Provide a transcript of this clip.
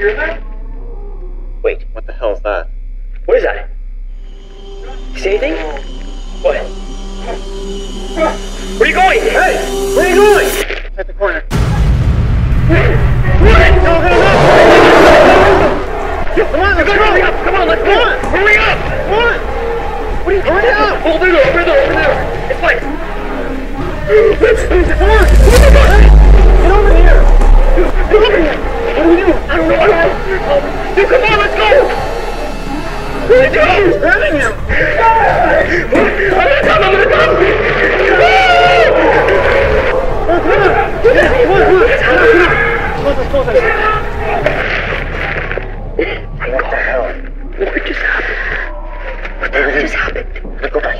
you hear that? Wait, what the hell is that? What is that? You see anything? What? Where are you going? Hey! Where are you going? It's at the corner. What? No, no, no! Come on, let's go! Hurry up! Come on, let's go! Hurry up! What? What are you doing? Hurry up! Well, there's over there, over there! It's like... Come on! What the fuck? Get over here! Get over here! What do we do? I don't know, I don't know! Dude, come on, let's go! Where did you go? Grabbing him! I'm gonna come! What the hell? What just happened? What the hell just happened?